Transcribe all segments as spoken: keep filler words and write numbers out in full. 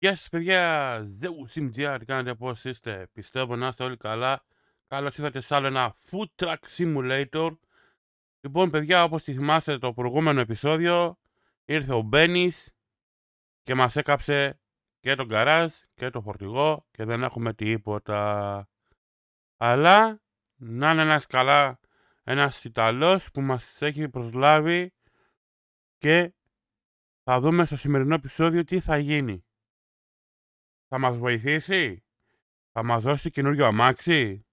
Γεια σας παιδιά, The SimGR, κάνετε πώς είστε? Πιστεύω να είστε όλοι καλά. Καλώς ήρθατε σε άλλο ένα Food Truck Simulator. Λοιπόν παιδιά, όπως θυμάστε το προηγούμενο επεισόδιο, ήρθε ο Μπένης και μας έκαψε και τον γκαράζ και το φορτηγό και δεν έχουμε τίποτα. Αλλά να είναι ένας καλά, ένας Ιταλός που μας έχει προσλάβει και θα δούμε στο σημερινό επεισόδιο τι θα γίνει. Θα μας βοηθήσει, θα μας δώσει καινούριο αμάξι,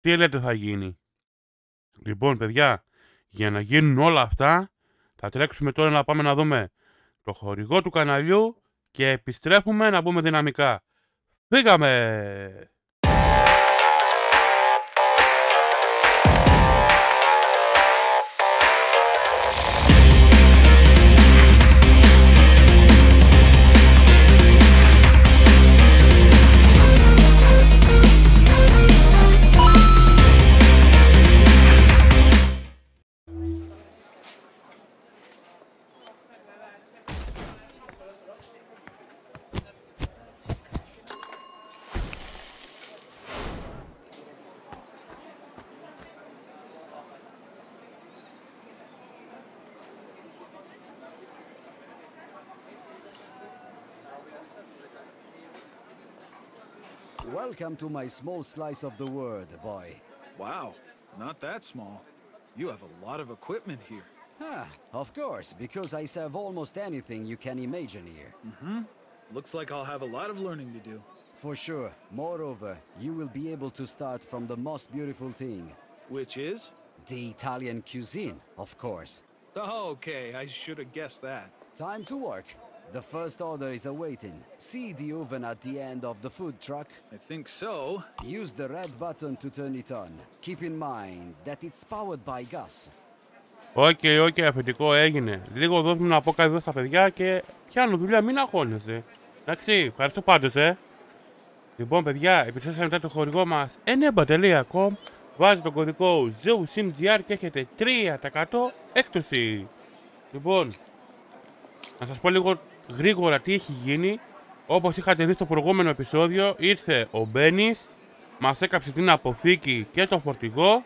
τι λέτε θα γίνει. Λοιπόν παιδιά, για να γίνουν όλα αυτά, θα τρέξουμε τώρα να πάμε να δούμε το χορηγό του καναλιού και επιστρέφουμε να μπούμε δυναμικά. Φύγαμε! Welcome to my small slice of the world, boy. Wow, not that small. You have a lot of equipment here. Ah, of course, because I serve almost anything you can imagine here. Mm-hmm. Looks like I'll have a lot of learning to do. For sure. Moreover, you will be able to start from the most beautiful thing. Which is? The Italian cuisine, of course. Okay, I should have guessed that. Time to work. The first order is awaiting. See the oven at the end of the food truck? I think so. Use the red button to turn it on. Keep in mind that it's powered by gas. Οκ, οκ, αφεντικό έγινε. Λίγο δώσ' μου να πω κάτι εδώ στα παιδιά και πιάνω δουλειά, μην αγχώνεστε. Εντάξει, ευχαριστώ πάντως, ε. Λοιπόν, παιδιά, επιστρέψαμε μετά το χορηγό μας enemba τελεία com. Βάζετε τον κωδικό zoosim.gr και έχετε τρία τοις εκατό έκπτωση. Λοιπόν, να σας πω λίγο γρήγορα τι έχει γίνει. Όπως είχατε δει στο προηγούμενο επεισόδιο, ήρθε ο Μπένης, μας έκαψε την αποθήκη και το φορτηγό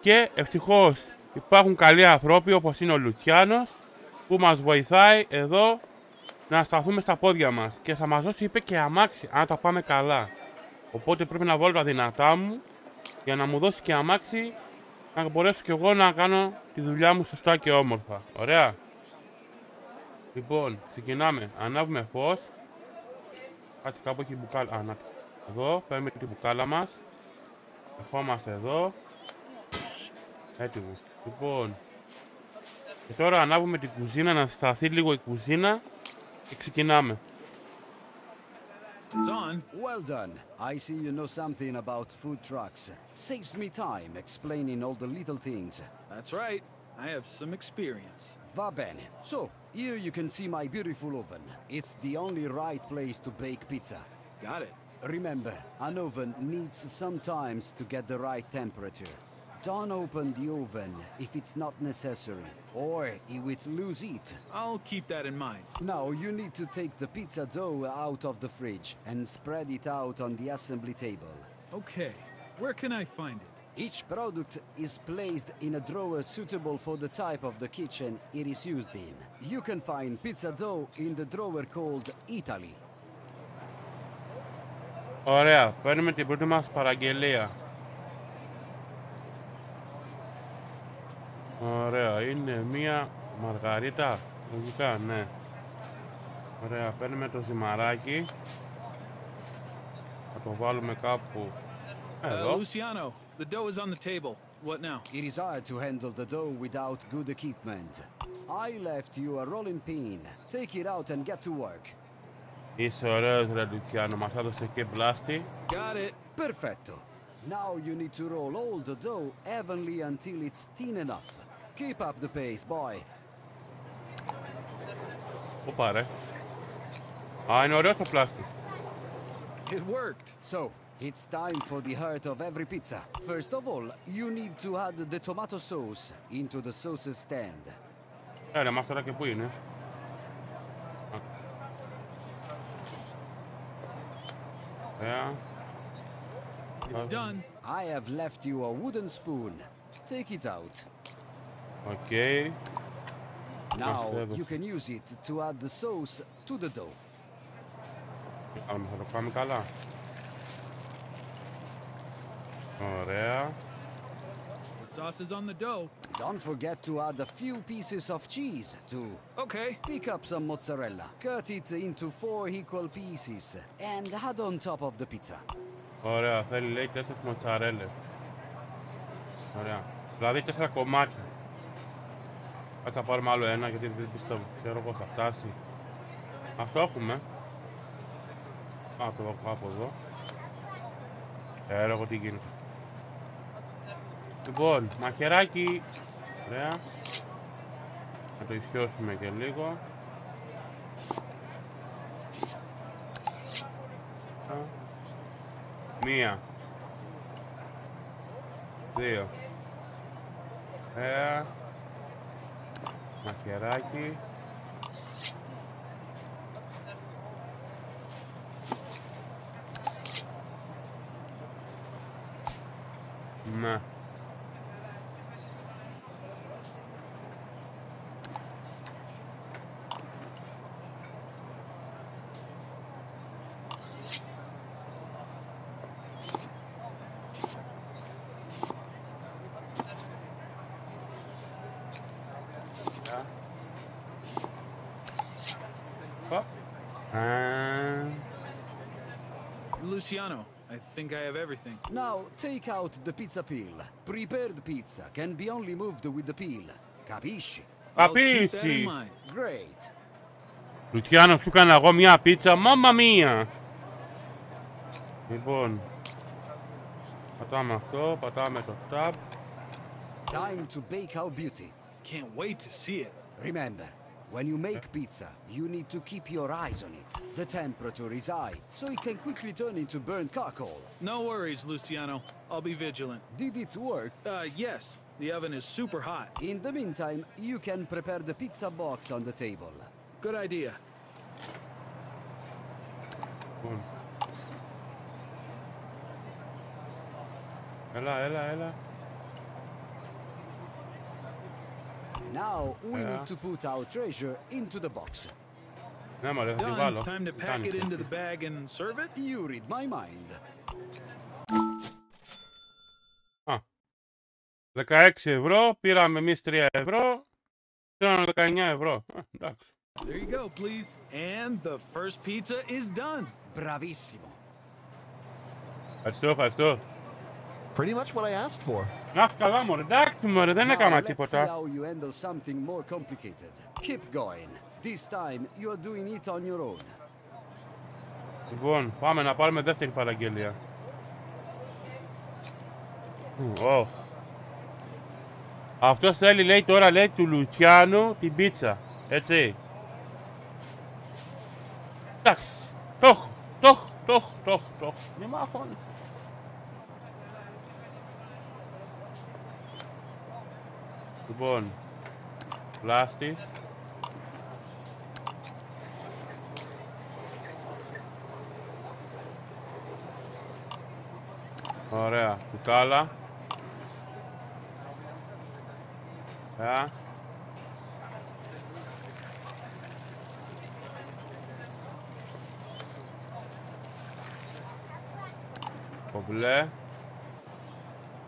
και ευτυχώς υπάρχουν καλοί ανθρώποι όπως είναι ο Λουτσιάνος που μας βοηθάει εδώ να σταθούμε στα πόδια μας και θα μας δώσει, είπε, και αμάξι αν τα πάμε καλά. Οπότε πρέπει να βάλω τα δυνατά μου για να μου δώσει και αμάξι να μπορέσω κι εγώ να κάνω τη δουλειά μου σωστά και όμορφα. Ωραία. Λοιπόν, ξεκινάμε. Ανάβουμε φως. Κάτσε κάπου εκεί η μπουκάλα. Α, να... Εδώ, παίρνουμε την μπουκάλα μας. Ερχόμαστε εδώ. Έτοιμο. Λοιπόν, και τώρα ανάβουμε την κουζίνα, να σταθεί λίγο η κουζίνα και ξεκινάμε. It's on. Well done. I see you know something about food trucks. Saves me time explaining all the little things. That's right. I have some experience. Va bene. So, here you can see my beautiful oven. It's the only right place to bake pizza. Got it. Remember, an oven needs some time to get the right temperature. Don't open the oven if it's not necessary, or it will lose heat. I'll keep that in mind. Now, you need to take the pizza dough out of the fridge and spread it out on the assembly table. Okay, where can I find it? Each product is placed in a drawer suitable for the type of the kitchen it is used in. You can find pizza dough in the drawer called Italy. Ωραία, παίρνουμε την πρώτη μας παραγγελία. Ωραία, είναι μία μαργαρίτα, λογικά, ναι. Ωραία, παίρνουμε το ζυμαράκι. Θα το βάλουμε κάπου εδώ. Luciano. The dough is on the table. What now? It is hard to handle the dough without good equipment. I left you a rolling pin. Take it out and get to work. Είσαι ωραίος ρε Λουτσιάνο, μας έδωσε και πλάστη. Got it. Perfetto. Now you need to roll all the dough evenly until it's thin enough. Keep up the pace, boy. Οπα ρε. Α, είναι ωραίος ο πλάστης. It worked. So. It's time for the heart of every pizza. First of all, you need to add the tomato sauce into the sauce stand. Έλα, μας τώρα και πού είναι. Ωραία. It's done. I have left you a wooden spoon. Take it out. Okay. Now you can use it to add the sauce to the dough. Αλλά θα το πάμε καλά. Ωραία. The sauce is on the dough. Don't forget to add a few pieces of cheese too. Okay. Pick up some mozzarella. Cut it into four equal pieces and add on top of the pizza. Ωραία, θέλει λέει τέσσερις μοτσαρέλες. Ωραία. Δηλαδή τέσσερα κομμάτια. Ας θα πάρουμε άλλο ένα γιατί δεν πιστεύω. Ξέρω πως θα φτάσει. Αυτό έχουμε. Α, το βάλω κάπου εδώ. Ξέρω εγώ τι γίνεται. Λοιπόν, μαχαιράκι. Ωραία. Να το ισιώσουμε και λίγο. Μία. Δύο. Ωραία. Μαχαιράκι. Ναι. Luciano, I think I have everything. Now take out the pizza peel. Prepared pizza can be only moved with the peel. Capisci? Capisci. Great. Luciano, σου κάνω εγώ μια πίτσα, μάμα μία. Λοιπόν, πατάμε αυτό, πατάμε το tab. Time to bake our beauty. Can't wait to see it. Remember. When you make pizza, you need to keep your eyes on it. The temperature is high, so it can quickly turn into burnt charcoal. No worries, Luciano. I'll be vigilant. Did it work? Uh, yes. The oven is super hot. In the meantime, you can prepare the pizza box on the table. Good idea. Ella, ella, ella. Now we need to put our treasure into the box. Done. Time to pack it into the bag and serve it. You read my mind. δεκαέξι ευρώ, πήραμε εμείς τρία ευρώ, πήραμε δεκαεννιά ευρώ. Εντάξει. There you go, please. And the first pizza is done. Bravissimo. Ευχαριστώ, ευχαριστώ. Pretty much what I asked for. Αχ, καλά μωρέ, εντάξει μωρέ, δεν έκανα τίποτα. Now let's see how you handle something more complicated. Keep going. This time you are doing it on your own. Λοιπόν, πάμε να πάρουμε δεύτερη παραγγελία. Oh. Αυτός θέλει, λέει τώρα, λέει του Λουτσιάνου την πίτσα. Έτσι. Εντάξει. Το έχω, το έχω, το έχω, το έχω, το έχω. Μη μ' αγχώνεις. Λοιπόν, πλάστης. Ωραία, κουτάλα. Ωραία. Κομπλέ.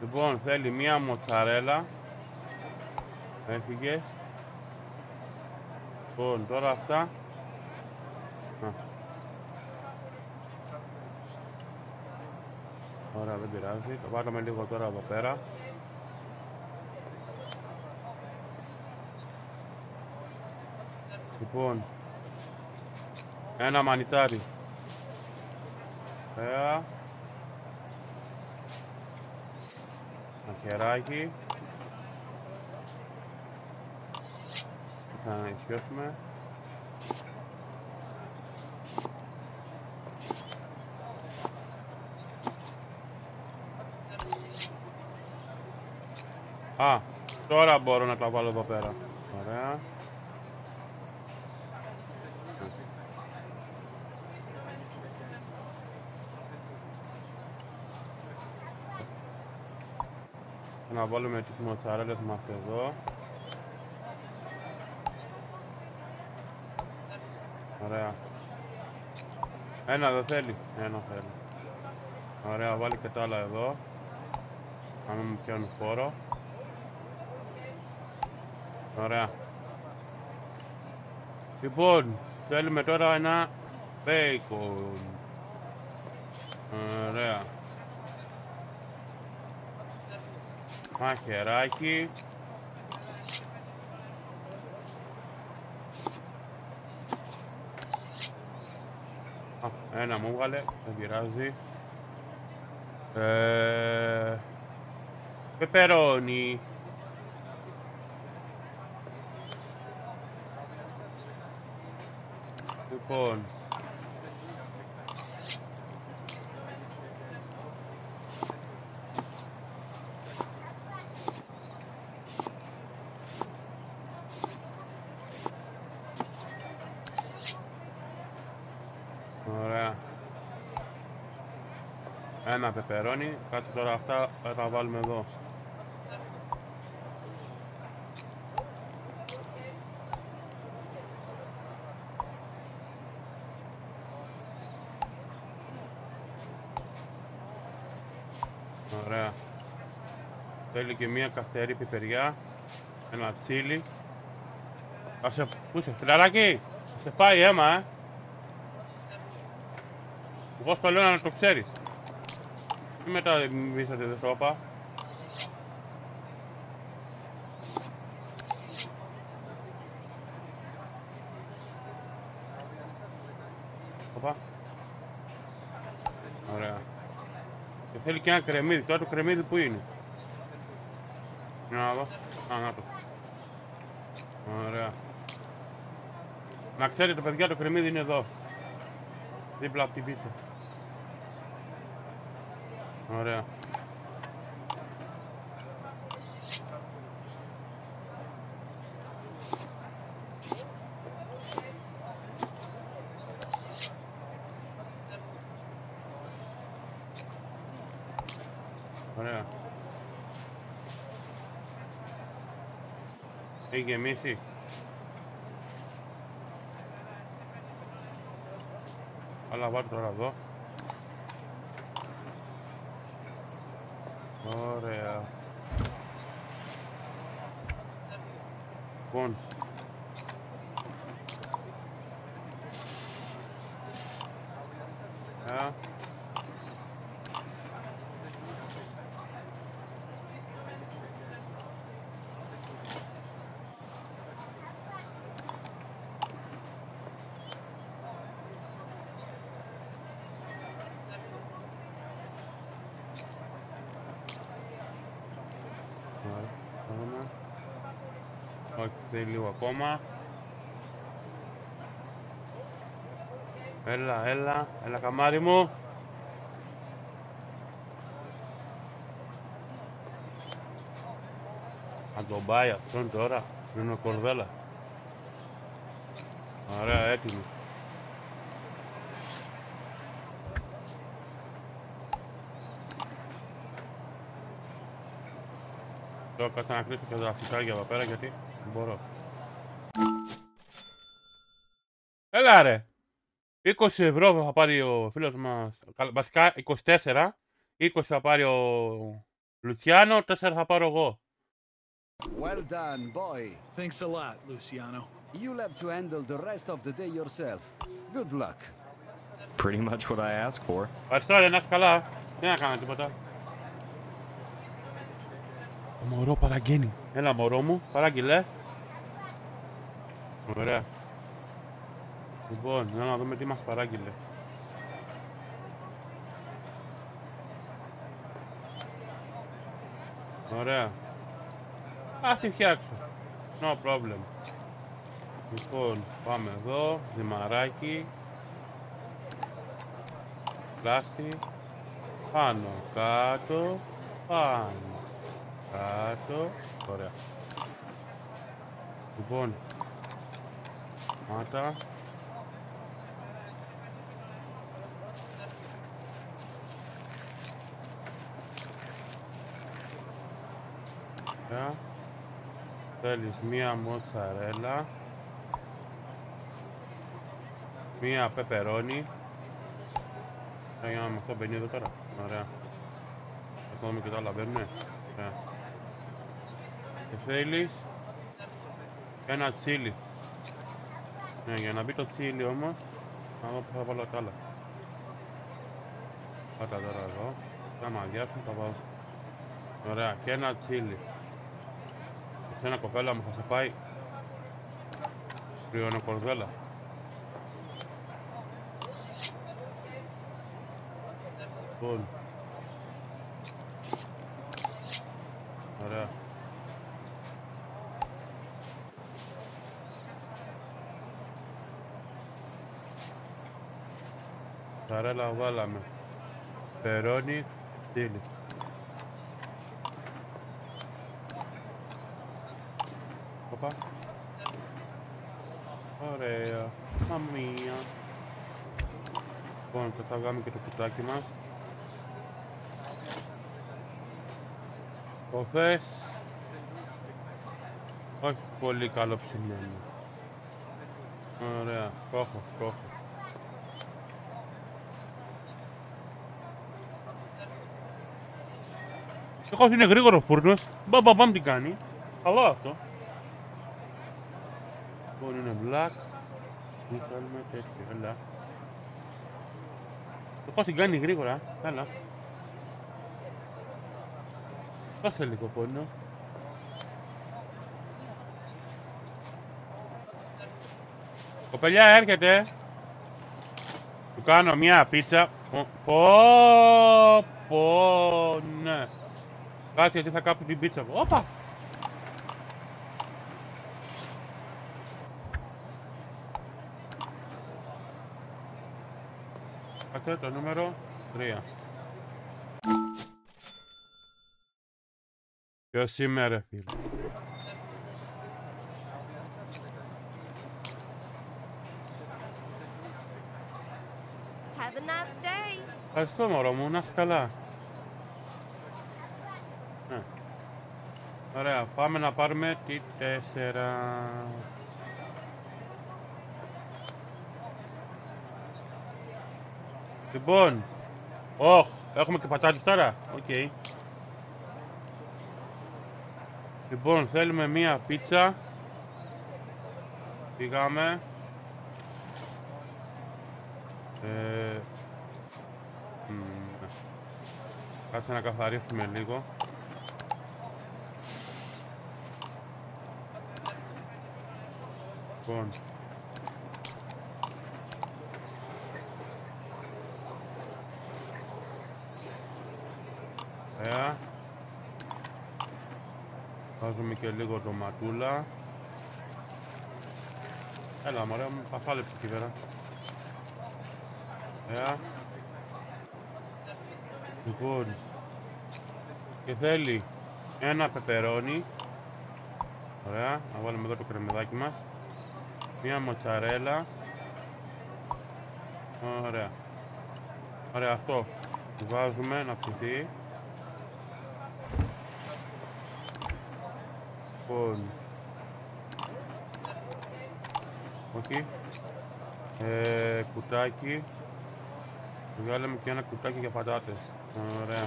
Λοιπόν, θέλει μία μοτσαρέλα. Έφυγες. Λοιπόν, τώρα αυτά. Α. Ωραία, δεν πειράζει. Το βάλαμε λίγο τώρα από πέρα. Λοιπόν, ένα μανιτάρι. Ωραία. Μαχαιράκι. Θα ισιώσουμε. Α, τώρα μπορώ να τα βάλω εδώ πέρα. Ωραία. να βάλουμε τη μοτσαρέλα μας εδώ. Ωραία. Ένα δεν θέλει. Ένα θέλει. Ωραία, βάλει και τα άλλα εδώ. Να μην μου πιάνουν χώρο. Ωραία. Λοιπόν, θέλουμε τώρα ένα bacon. Ωραία. Μαχαιράκι. Α, ένα μου βγάλε, δεν πειράζει. Ε, πεπερόνι. Λοιπόν. Ωραία. Ένα πεπερόνι. Κάτσε τώρα αυτά, θα τα βάλουμε εδώ. Ωραία. Θέλει και μία καυτερή πιπεριά. Ένα τσίλι. Ας σε... Πού είσαι, φιλαράκι! Ας σε πάει αίμα, ε! Εγώ σου λέω να το ξέρεις. Ή μετά μίσατε δε σώπα. Οπα. Ωραία. Και θέλει και ένα κρεμμύδι. Τώρα το κρεμμύδι που είναι. Να δω. Α, να το. Ωραία. Να ξέρετε παιδιά, το κρεμμύδι είναι εδώ. Δίπλα από την πίτσα. Ωραία. Ωραία. Έχει γεμίσει. Αλλά βάλω τώρα εδώ. Ωραία. Λοιπόν. Ωραία. Όχι, λίγο ακόμα. Έλα, έλα, έλα καμάρι μου. Αν τον πάει αυτόν τώρα, είναι ο κορδέλα. Ωραία, έτοιμο. Τώρα κάτσα να κλείσω και τα γραφικάρια εδώ πέρα γιατί μπορώ. Έλα ρε! είκοσι ευρώ θα πάρει ο φίλος μας, βασικά είκοσι τέσσερα, είκοσι θα πάρει ο Λουτσιάνο, τέσσερα θα πάρω εγώ. Well done, boy. Thanks a lot, Luciano. You'll have to handle the rest of the day yourself. Good luck. Pretty much what I asked for. Ευχαριστώ ρε, να είσαι καλά. Δεν θα κάνω τίποτα. Το μωρό παραγγένει. Έλα μωρό μου, παράγγειλε. Ωραία. Λοιπόν, να δούμε τι μας παράγγειλε. Ωραία. Ας τη φτιάξω. No problem. Λοιπόν, πάμε εδώ. Ζυμαράκι. Πλάστη. Πάνω κάτω. Πάνω. Κάτω, ωραία. Λοιπόν, μάτα. Ωραία. Θέλεις μία μοτσαρέλα, μία πεπερόνι. Για να μαθώ μπαίνει εδώ τώρα. Ωραία. Θα δούμε και τα άλλα μπαίνουνε. Ωραία. Και θέλεις ένα τσίλι. Ναι, για να μπει το τσίλι όμως, να δω που θα βάλω τα άλλα. Πάτα τώρα εδώ. Τα μαγιά σου, τα βάζω. Ωραία, και ένα τσίλι. Σε ένα κοπέλα μου θα σε πάει πριονοκορδέλα. Λοιπόν. Ωραία. Σαρέλα βάλαμε. Περώνει, τίλι. Ωραία, αμία. Λοιπόν, θα βγάλουμε και το κουτάκι μας. Το θες. Όχι πολύ καλό ψημένο. Ωραία, το έχω, το έχω. Ευτυχώς είναι γρήγορο φούρνος. Μπαμπαμπαμ τι κάνει. Καλό αυτό. Λοιπόν, είναι black. Τι θέλουμε τέτοιο, έλα. Ευτυχώς την κάνει γρήγορα, έλα. Πάσε λίγο πόνο. Κοπελιά έρχεται. Του κάνω μια πίτσα. Πω, πω, ναι. Κάτσε γιατί θα κάπου την πίτσα. Όπα! Κάτσε το νούμερο τρία. Ποιο σήμερα, φίλε. Have a nice day. Ευχαριστώ, μωρό μου. Να είσαι καλά. Ναι. Ωραία. Πάμε να πάρουμε τη τέσσερα. Λοιπόν. Ωχ. Έχουμε και πατάτες τώρα. Οκ. Okay. Λοιπόν, θέλουμε μία πίτσα. Πήγαμε. Ε, mm, κάτσε να καθαρίσουμε λίγο. Λοιπόν. Ωραία. Βάζουμε και λίγο ντοματούλα. Έλα μωρέ μου, θα φάλεψε εκεί πέρα. Ωραία. Λοιπόν. Και θέλει ένα πεπερόνι. Ωραία, να βάλουμε εδώ το κρεμμυδάκι μας. Μία μοτσαρέλα. Ωραία. Ωραία, αυτό βάζουμε να ψηθεί. Λοιπόν, okay. ε, κουτάκι, βγάλαμε και ένα κουτάκι για πατάτες, ωραία.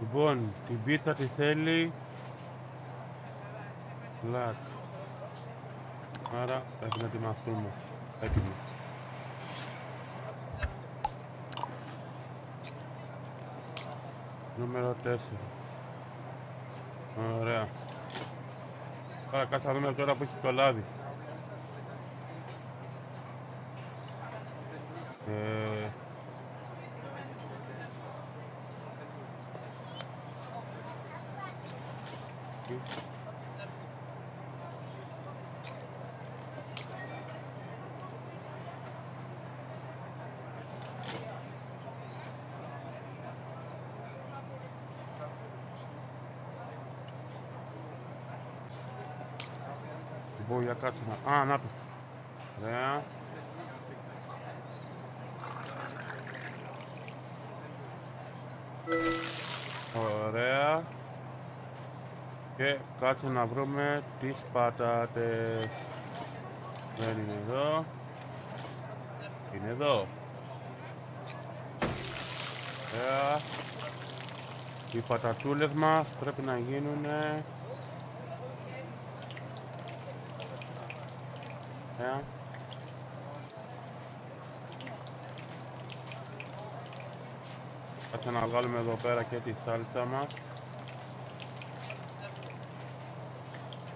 Λοιπόν, την πίτσα τη θέλει black, άρα πρέπει να ετοιμαστούμε, έτοιμο. Νούμερο τέσσερα. Ωραία. Άρα κάτσα να δούμε τώρα που έχει το λάδι. Ε... Για κάτσε να... Α, να το. Ωραία. Ωραία. Και κάτσε να βρούμε τις πατάτες. Δεν είναι εδώ. Είναι εδώ. Ωραία. Οι πατατούλες μας πρέπει να γίνουν ωραία. Κάτσε να βγάλουμε εδώ πέρα και τη σάλτσα μας.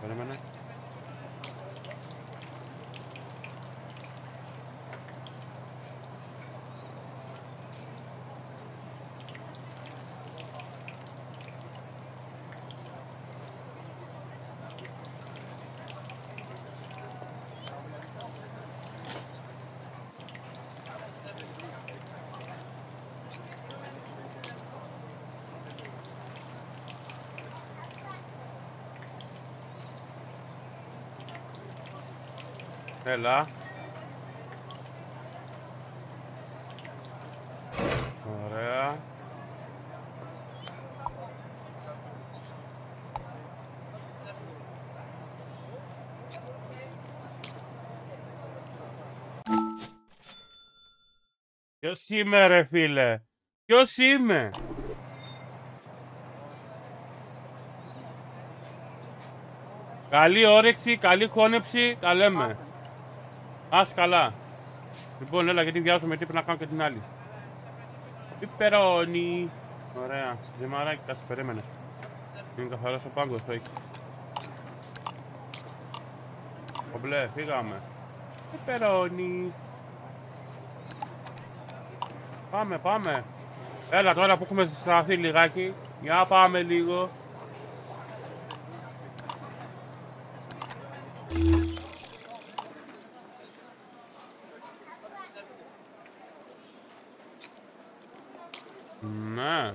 Περίμενε. Έλα. Ωραία. Ποιος είμαι ρε φίλε? Ποιος είμαι? Καλή όρεξη, καλή χώνεψη, τα λέμε. Ας καλά. Λοιπόν, έλα γιατί βιάζομαι, τι πρέπει να κάνω και την άλλη. Πιπερώνι. Ωραία. Ζυμαράκι, κάτσε, περίμενε. Είναι καθαρός ο πάγκος, το έχει. Κομπλέ, φύγαμε. Πιπερώνι. Πάμε, πάμε. Έλα τώρα που έχουμε στραφεί λιγάκι. Για πάμε λίγο. Ναι.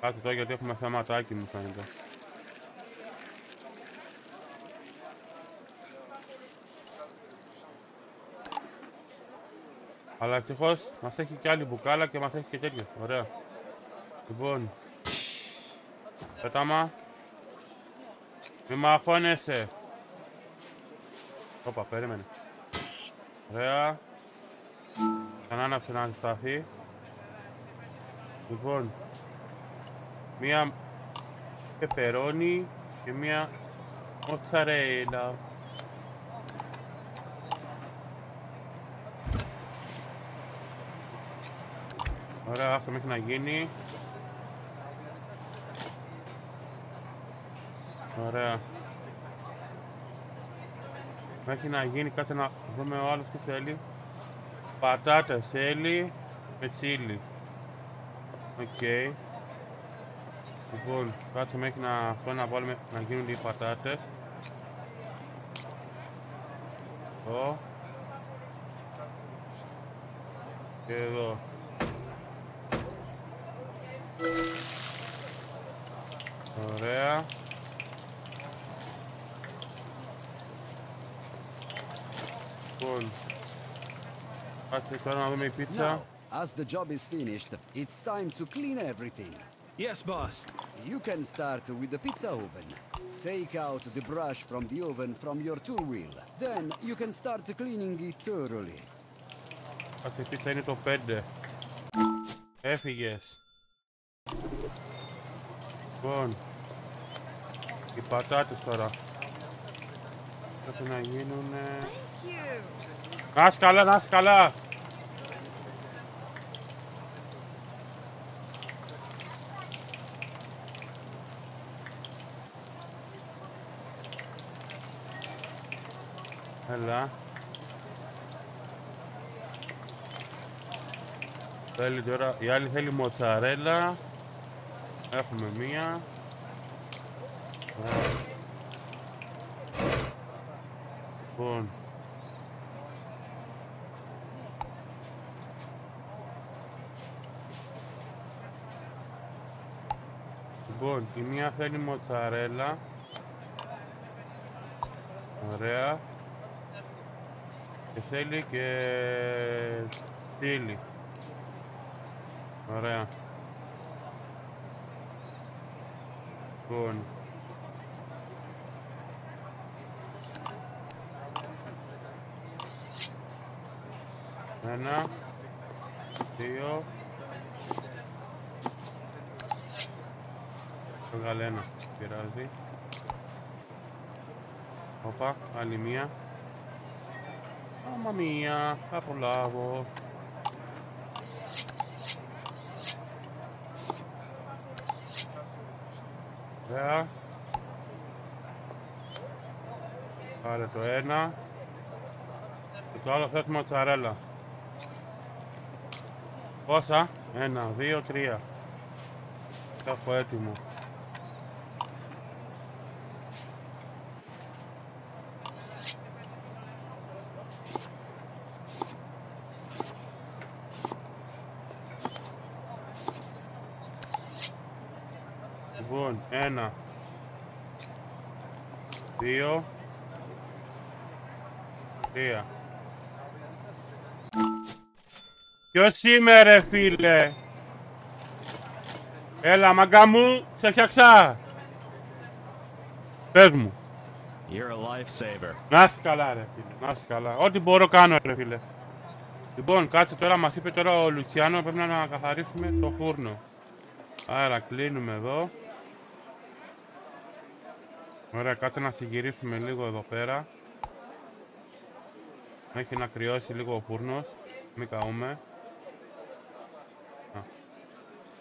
Κάτω τώρα γιατί έχουμε θεματάκι μου φαίνεται. Αλλά ευτυχώς μας έχει και άλλη μπουκάλα και μας έχει και τέτοια. Ωραία. Λοιπόν. Πέταμα. Μη μαχώνεσαι. Όπα, περίμενε. Ωραία. Ξανά να ξανασταθεί. Λοιπόν, μία πεπερόνι και μία μοτσαρέλα. Ωραία, αυτό μέχρι να γίνει. Ωραία. Μέχρι να γίνει, κάτσε να δούμε ο άλλος τι θέλει. Πατάτα θέλει με τσίλι. Οκ. Okay. Λοιπόν, κάτσε μέχρι να, αυτό να, βάλουμε, να γίνουν οι πατάτες. Εδώ. Και εδώ. Ωραία. Λοιπόν. Κάτσε τώρα να δούμε η πίτσα. As the job is finished, it's time to clean everything. Yes, boss. You can start with the pizza oven. Take out the brush from the oven from your tool wheel. Then you can start cleaning it thoroughly. Αυτή η πίτσα είναι το πέντε. Έφυγες. Λοιπόν, οι πατάτες τώρα. Πρέπει να γίνουνε... Να είσαι καλά, να είσαι καλά. Έλα. Θέλει τώρα, η άλλη θέλει μοτσαρέλα. Έχουμε μία. Λοιπόν. Λοιπόν, η μία θέλει μοτσαρέλα. Ωραία. Και θέλει και στήλη. Ωραία. Λοιπόν. Ένα, δύο. Βγάλε ένα, πειράζει. Οπα, άλλη μία. Άμα μία, απολάβω. Ωραία. Πάρε το ένα. Και το άλλο θες μοτσαρέλα. Πόσα? Ένα, δύο, τρία. Τα έχω έτοιμο. Λοιπόν, ένα, δύο, τρία. Ποιος είμαι ρε φίλε? Έλα μαγκά μου, σε φτιάξα. Πες μου. You're a lifesaver. Να είσαι καλά ρε φίλε, να είσαι καλά. Ό,τι μπορώ κάνω ρε φίλε. Λοιπόν, κάτσε τώρα, μας είπε τώρα ο Λουτσιάνο, πρέπει να καθαρίσουμε το φούρνο. Άρα κλείνουμε εδώ. Ωραία, κάτσε να συγκυρίσουμε λίγο εδώ πέρα. Έχει να κρυώσει λίγο ο φούρνος. Μην καούμε.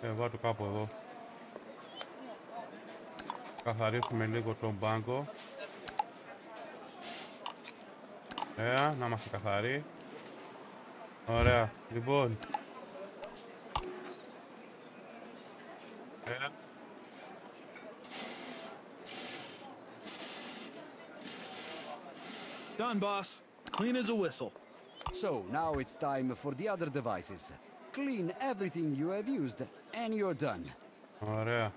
Ε, βάζω κάπου εδώ. Καθαρίσουμε λίγο τον μπάνκο. Ωραία, να είμαστε καθαροί. Ωραία, λοιπόν. Ωραία. Done, boss. Clean as a whistle. So, now it's time for the other devices. Clean everything you have used, and you're done. Ωραία.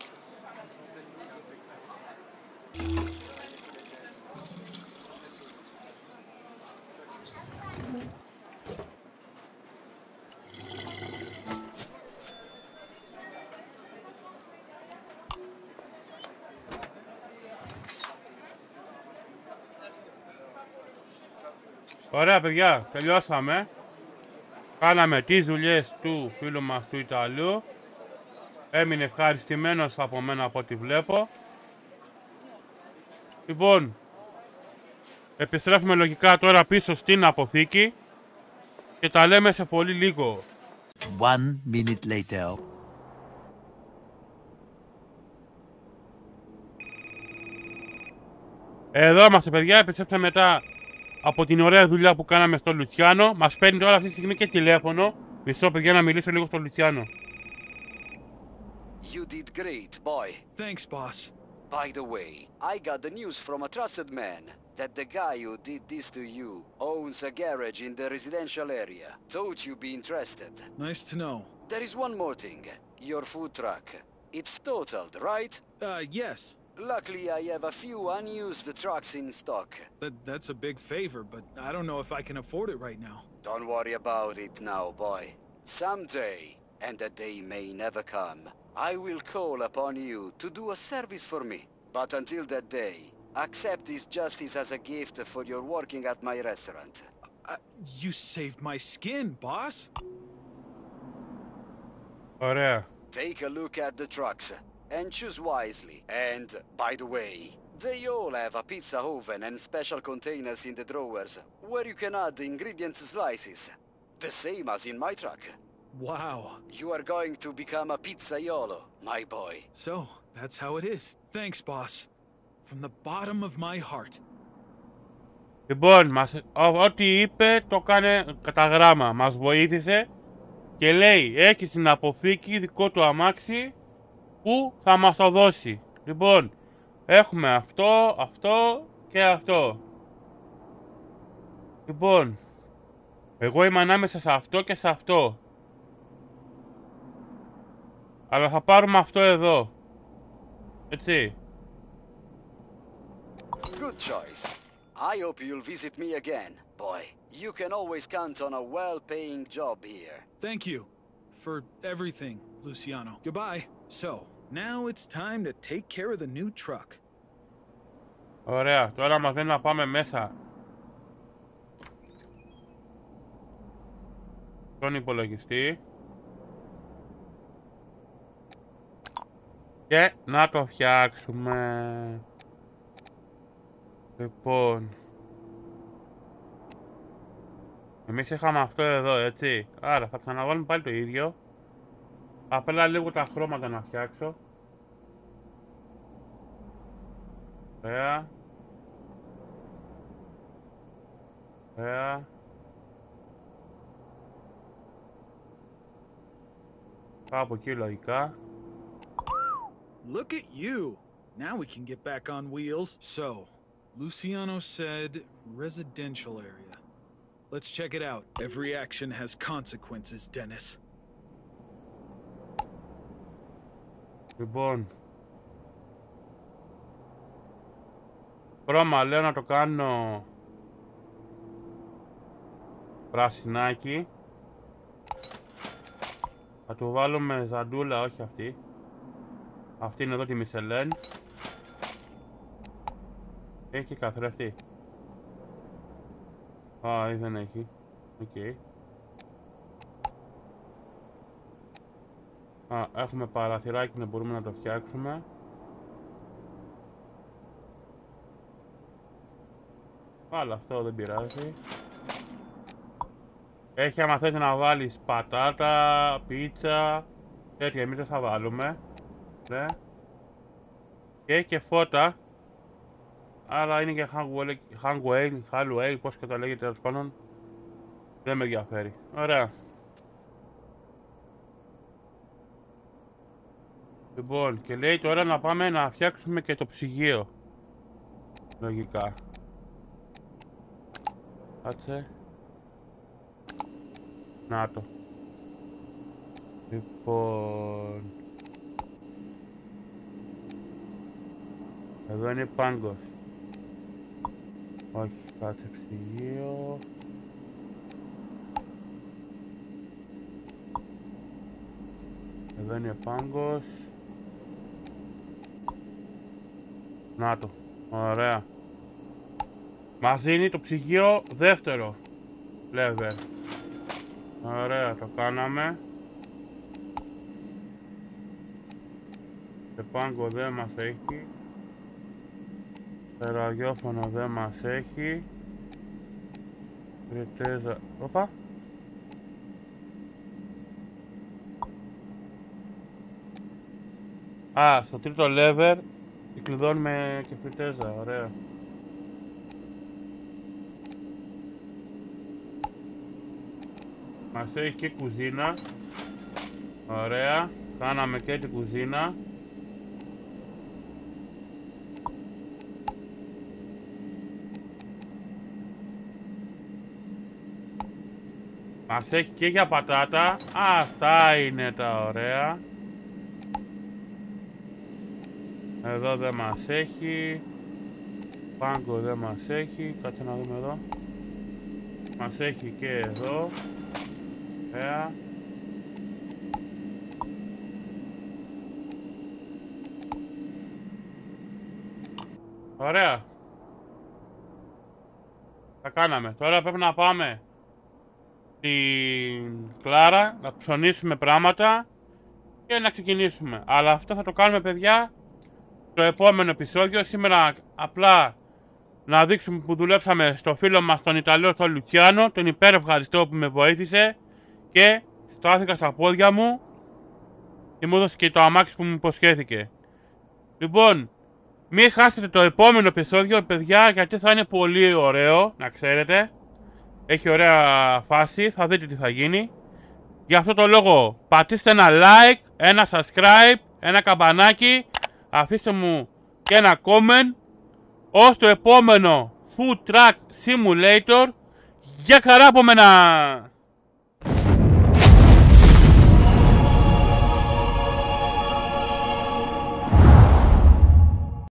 Ωραία παιδιά, τελειώσαμε. Κάναμε τις δουλειές του φίλου μας του Ιταλού. Έμεινε ευχαριστημένος από μένα από ό,τι βλέπω. Λοιπόν, επιστρέφουμε λογικά τώρα πίσω στην αποθήκη και τα λέμε σε πολύ λίγο. One minute later. Εδώ είμαστε παιδιά, επιστρέψαμε μετά από την ωραία δουλειά που κάναμε στο Λουτσιάνο. Μας παίρνει τώρα αυτή τη στιγμή και τηλέφωνο. Μισό παιδιά να μιλήσω λίγο στο Λουτσιάνο. You did great, boy. Thanks, boss. By the way, I got the news from a trusted man that the guy who did this to you owns a garage in the residential area. Thought you'd be interested. Nice to know. There is one more thing. Your food truck. It's totaled, right? Uh, yes. Luckily, I have a few unused trucks in stock. That, that's a big favor, but I don't know if I can afford it right now. Don't worry about it now, boy. Someday, and that day may never come, I will call upon you to do a service for me. But until that day, accept this justice as a gift for your working at my restaurant. Uh, you saved my skin, boss. Ωραία. Take a look at the trucks. And choose wisely. And, by the way, they all have a pizza oven and special containers in the drawers, where you can add ingredient slices. The same as in my truck. Wow. You are going to become a pizzaiolo, my boy. So, that's how it is. Thanks, boss. From the bottom of my heart. Λοιπόν, μας, ό, ό,τι είπε το κάνε κατά γράμμα. Μας βοήθησε και λέει, έχει στην αποθήκη δικό του αμάξι που θα μας το δώσει. Λοιπόν, έχουμε αυτό, αυτό και αυτό. Λοιπόν, εγώ είμαι ανάμεσα σε αυτό και σε αυτό. Αλλά θα πάρουμε αυτό εδώ. Έτσι. Good choice. I hope you'll visit me again, boy. You can always count on a well-paying job here. Thank you for everything, Luciano. Goodbye. So, Now it's time to take care of the new truck. Ωραία, τώρα μας λένε να πάμε μέσα. Τον υπολογιστή. Και να το φτιάξουμε. Λοιπόν. Εμείς είχαμε αυτό εδώ, έτσι. Άρα θα ξαναβάλουμε πάλι το ίδιο. Απλά λίγο τα χρώματα να φτιάξω. Ωραία. Ωραία. Κάπου εκεί λογικά. Look at you. Now we can get back on wheels. So, Luciano said residential area. Let's check it out. Every action has consequences, Dennis. Λοιπόν. Χρώμα λέω να το κάνω πράσινάκι. Θα του βάλουμε ζαντούλα, όχι αυτή. Αυτή είναι εδώ τη Μισελέν. Έχει καθρέφτη. Α, ή δεν έχει. Οκ. Okay. Α, έχουμε παραθυράκι να μπορούμε να το φτιάξουμε. Αλλά αυτό δεν πειράζει. Έχει άμα θες να βάλεις πατάτα, πίτσα, τέτοια, εμείς δεν θα βάλουμε. Ναι. Και έχει και φώτα. Αλλά είναι και Halloween, πώς και το λέγεται τέλος πάντων. Δεν με ενδιαφέρει. Ωραία. Λοιπόν, και λέει τώρα να πάμε να φτιάξουμε και το ψυγείο. Λογικά. Κάτσε. Να το. Λοιπόν. Εδώ είναι πάγκος. Όχι, κάτσε ψυγείο. Εδώ είναι πάγκος. Να το, ωραία. Μας δίνει το ψυγείο δεύτερο level. Ωραία, το κάναμε. Το πάγκο δεν μας έχει. Το ραδιόφωνο δεν μας έχει. Ρετέζα, όπα. Α, στο τρίτο level κλειδώνουμε και φριτέζα, ωραία. Μας έχει και κουζίνα. Ωραία, κάναμε και την κουζίνα. Μας έχει και για πατάτα. Αυτά είναι τα ωραία. Εδώ δεν μας έχει. Πάγκο δεν μας έχει. Κάτσε να δούμε εδώ. Μας έχει και εδώ. Ωραία. Ωραία. Τα κάναμε. Τώρα πρέπει να πάμε στην Κλάρα, να ψωνίσουμε πράγματα και να ξεκινήσουμε. Αλλά αυτό θα το κάνουμε, παιδιά, στο επόμενο επεισόδιο. Σήμερα απλά να δείξουμε που δουλέψαμε στο φίλο μας τον Ιταλό, τον Λουτσιάνο. Τον υπερευχαριστώ που με βοήθησε και στάθηκα στα πόδια μου και μου έδωσε και το αμάξι που μου υποσχέθηκε. Λοιπόν, μην χάσετε το επόμενο επεισόδιο, παιδιά, γιατί θα είναι πολύ ωραίο, να ξέρετε. Έχει ωραία φάση, θα δείτε τι θα γίνει. Γι' αυτό το λόγο πατήστε ένα like, ένα subscribe, ένα καμπανάκι. Αφήστε μου και ένα comment. Ως το επόμενο Food Truck Simulator. Για χαρά από μένα!